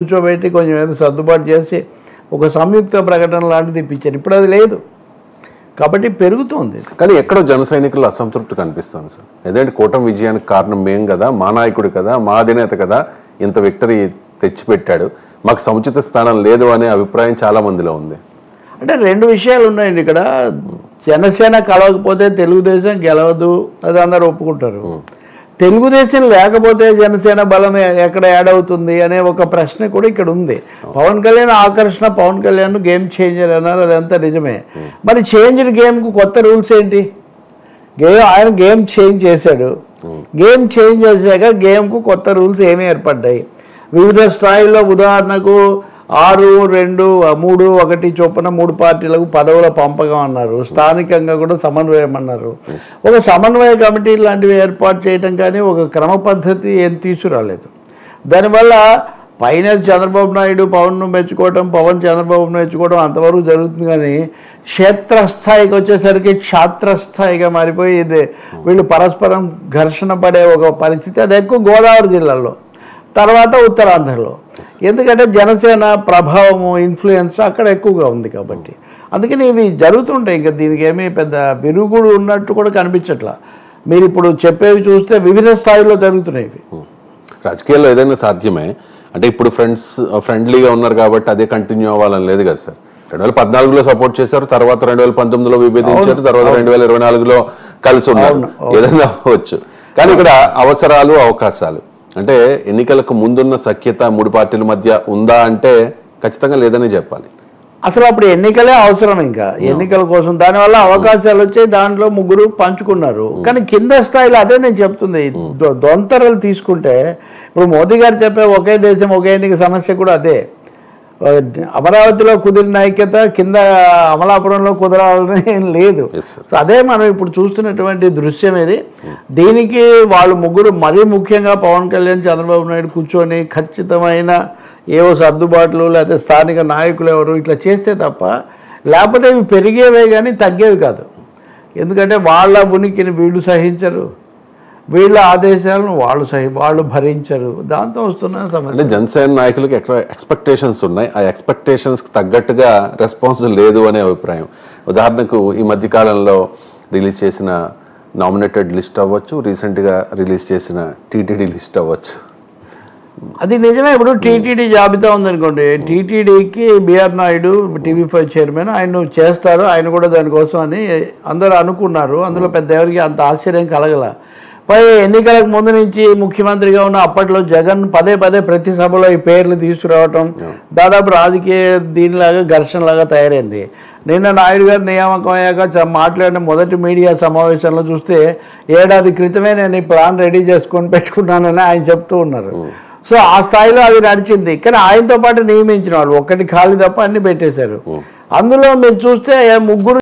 కూర్చోబెట్టి కొంచెం ఏదో సర్దుబాటు చేసి ఒక సంయుక్త ప్రకటన లాంటిది ఇప్పించారు. ఇప్పుడు అది లేదు కాబట్టి పెరుగుతోంది. కానీ ఎక్కడో జన సైనికుల అసంతృప్తి కనిపిస్తుంది సార్. ఏదంటే కూటమి విజయానికి కారణం మేం కదా, మా నాయకుడు కదా, మా అధినేత కదా ఇంత విక్టరీ తెచ్చిపెట్టాడు, మాకు సముచిత స్థానం లేదు అనే అభిప్రాయం చాలా మందిలో ఉంది. అంటే రెండు విషయాలు ఉన్నాయండి ఇక్కడ. జనసేన కలవకపోతే తెలుగుదేశం గెలవదు, అది అందరూ ఒప్పుకుంటారు. తెలుగుదేశం లేకపోతే జనసేన బలం ఎక్కడ యాడ్ అవుతుంది అనే ఒక ప్రశ్న కూడా ఇక్కడ ఉంది. పవన్ కళ్యాణ్ ఆకర్షణ, పవన్ కళ్యాణ్ గేమ్ చేంజర్ అన్నారు, అదంతా నిజమే. మరి చేంజ్డ్ గేమ్కు కొత్త రూల్స్ ఏంటి? ఆయన గేమ్ చేంజ్ చేశాడు. గేమ్ చేంజ్ చేశాక గేమ్కు కొత్త రూల్స్ ఏమి ఏర్పడ్డాయి? వివిధ స్థాయిల్లో ఉదాహరణకు 6, 2, 3, 1 చొప్పున 3 పార్టీలకు పదవుల పంపకం అన్నారు. స్థానికంగా కూడా సమన్వయం అన్నారు. ఒక సమన్వయ కమిటీ లాంటివి ఏర్పాటు చేయడం కానీ ఒక క్రమ పద్ధతి ఏం తీసుకురాలేదు. దానివల్ల పైన చంద్రబాబు నాయుడు పవన్ను మెచ్చుకోవడం, పవన్ చంద్రబాబును మెచ్చుకోవడం అంతవరకు జరుగుతుంది. కానీ క్షేత్రస్థాయికి వచ్చేసరికి ఛాత్రస్థాయిగా మారిపోయి ఇది వీళ్ళు పరస్పరం ఘర్షణ పడే ఒక పరిస్థితి. అది ఎక్కువ గోదావరి జిల్లాలో, తర్వాత ఉత్తరాంధ్రలో. ఎందుకంటే జనసేన ప్రభావము, ఇన్ఫ్లుయెన్స్ అక్కడ ఎక్కువగా ఉంది కాబట్టి అందుకని ఇవి జరుగుతుంటాయి. ఇంకా దీనికి ఏమీ పెద్ద బిరుగుడు ఉన్నట్టు కూడా కనిపించట్లా. మీరు ఇప్పుడు చెప్పేవి చూస్తే వివిధ స్థాయిలో జరుగుతున్నాయి ఇవి. రాజకీయాల్లో ఏదైనా సాధ్యమే. అంటే ఇప్పుడు ఫ్రెండ్లీగా ఉన్నారు కాబట్టి అదే కంటిన్యూ అవ్వాలని లేదు కదా సార్. 2014లో సపోర్ట్ చేశారు, తర్వాత 2019లో విభేదించారు, తర్వాత 2024లో కలిసి ఉన్నారు. ఏదైనా అవ్వచ్చు. కానీ ఇక్కడ అవసరాలు, అవకాశాలు అంటే ఎన్నికలకు ముందున్న సఖ్యత 3 పార్టీల మధ్య ఉందా అంటే ఖచ్చితంగా లేదనే చెప్పాలి. అసలు అప్పుడు ఎన్నికలే అవసరం. ఇంకా ఎన్నికల కోసం దానివల్ల అవకాశాలు వచ్చాయి, దాంట్లో 3 పంచుకున్నారు. కానీ కింద స్థాయిలో అదే నేను చెప్తుంది, దొంతరలు తీసుకుంటే ఇప్పుడు మోదీ గారు చెప్పే ఒకే దేశం ఒకే ఎన్నిక సమస్య కూడా అదే. అమరావతిలో కుదిరిన ఐక్యత కింద అమలాపురంలో కుదరాలని లేదు. అదే మనం ఇప్పుడు చూస్తున్నటువంటి దృశ్యం ఇది. దీనికి వాళ్ళు 3 మరీ ముఖ్యంగా పవన్ కళ్యాణ్, చంద్రబాబు నాయుడు కూర్చొని ఖచ్చితమైన ఏవో సర్దుబాట్లు లేకపోతే స్థానిక నాయకులు ఎవరు ఇట్లా చేస్తే తప్ప, లేకపోతే ఇవి పెరిగేవే కానీ తగ్గేవి కాదు. ఎందుకంటే వాళ్ళ ఉనికిని వీళ్ళు సహించరు, వీళ్ళ ఆదేశాలను వాళ్ళు భరించరు. దాంతో వస్తున్న సమస్య. జనసేన నాయకులకు ఎక్స్పెక్టేషన్స్ ఉన్నాయి, ఆ ఎక్స్పెక్టేషన్స్కి తగ్గట్టుగా రెస్పాన్స్ లేదు అనే అభిప్రాయం. ఉదాహరణకు ఈ మధ్యకాలంలో రిలీజ్ చేసిన నామినేటెడ్ లిస్ట్ అవ్వచ్చు, రీసెంట్గా రిలీజ్ చేసిన టీటీడీ లిస్ట్ అవ్వచ్చు. అది నిజమే. ఇప్పుడు టీటీడీ జాబితా ఉందనుకోండి, టీటీడీకి బిఆర్ నాయుడు TV5 చైర్మన్, ఆయన చేస్తారు, ఆయన కూడా దానికోసం అని అందరూ అనుకున్నారు. అందులో పెద్ద ఎవరికి అంత ఆశ్చర్యం కలగల. పై ఎన్నికలకు ముందు నుంచి ముఖ్యమంత్రిగా ఉన్న అప్పట్లో జగన్ పదే ప్రతి సభలో ఈ పేర్లు తీసుకురావటం దాదాపు రాజకీయ దీనిలాగా ఘర్షణలాగా తయారైంది. నిన్న నాయుడు గారు నియామకం అయ్యాక మాట్లాడిన మొదటి మీడియా సమావేశంలో చూస్తే 7 క్రితమే నేను ఈ ప్లాన్ రెడీ చేసుకొని పెట్టుకున్నానని ఆయన చెప్తూ ఉన్నారు. సో ఆ స్థాయిలో అది నడిచింది. కానీ ఆయనతో పాటు నియమించిన వాళ్ళు 1 ఖాళీ తప్ప అన్ని పెట్టేశారు. అందులో మీరు చూస్తే 3